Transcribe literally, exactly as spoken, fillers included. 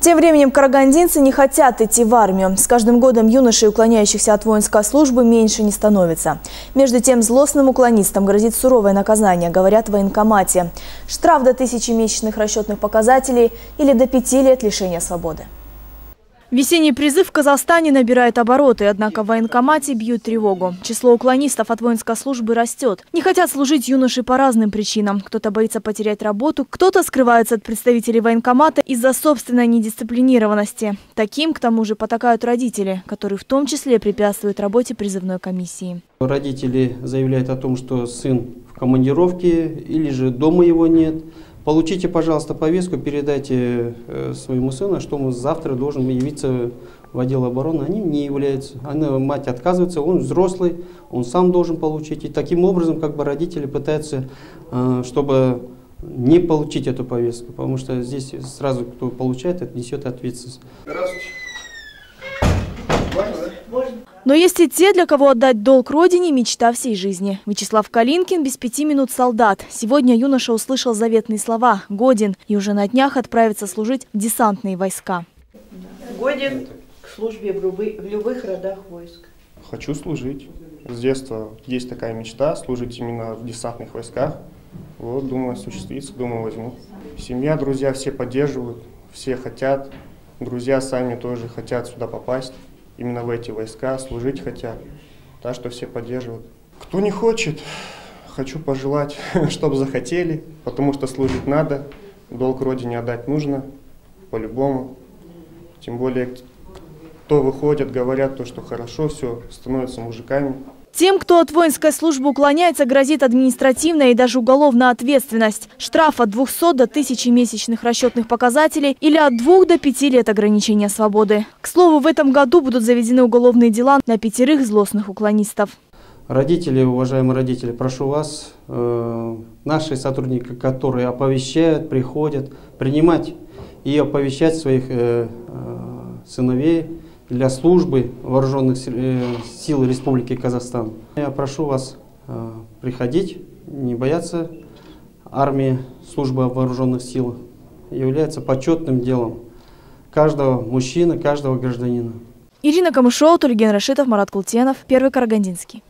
Тем временем карагандинцы не хотят идти в армию. С каждым годом юношей, уклоняющихся от воинской службы, меньше не становится. Между тем, злостным уклонистам грозит суровое наказание, говорят в военкомате. Штраф до тысячи месячных расчетных показателей или до пяти лет лишения свободы. Весенний призыв в Казахстане набирает обороты, однако в военкомате бьют тревогу. Число уклонистов от воинской службы растет. Не хотят служить юноши по разным причинам. Кто-то боится потерять работу, кто-то скрывается от представителей военкомата из-за собственной недисциплинированности. Таким, к тому же, потакают родители, которые в том числе препятствуют работе призывной комиссии. Родители заявляют о том, что сын в командировке или же дома его нет. Получите, пожалуйста, повестку, передайте своему сыну, что он завтра должен явиться в отдел обороны. Они не являются. Она, мать отказывается, он взрослый, он сам должен получить. И таким образом, как бы родители пытаются, чтобы не получить эту повестку, потому что здесь сразу кто получает, это несет ответственность. Но есть и те, для кого отдать долг родине – мечта всей жизни. Вячеслав Калинкин без пяти минут солдат. Сегодня юноша услышал заветные слова «годен» и уже на днях отправится служить в десантные войска. Годен к службе в любых родах войск. Хочу служить. С детства есть такая мечта – служить именно в десантных войсках. Вот, думаю, осуществится, думаю, возьму. Семья, друзья все поддерживают, все хотят. Друзья сами тоже хотят сюда попасть. Именно в эти войска служить хотят, так что все поддерживают. Кто не хочет, хочу пожелать, чтобы захотели, потому что служить надо, долг родине отдать нужно, по-любому. Тем более, кто выходит, говорят, то, что хорошо, все, становятся мужиками. Тем, кто от воинской службы уклоняется, грозит административная и даже уголовная ответственность. Штраф от двухсот до тысячи месячных расчетных показателей или от двух до пяти лет ограничения свободы. К слову, в этом году будут заведены уголовные дела на пятерых злостных уклонистов. Родители, уважаемые родители, прошу вас, э, наши сотрудники, которые оповещают, приходят, принимать и оповещать своих э, э, сыновей для службы вооруженных сил Республики Казахстан. Я прошу вас приходить, не бояться. Армия, служба вооруженных сил является почетным делом каждого мужчины, каждого гражданина. Ирина Камышова, Турьен Рашитов, Марат Култенов, Первый Карагандинский.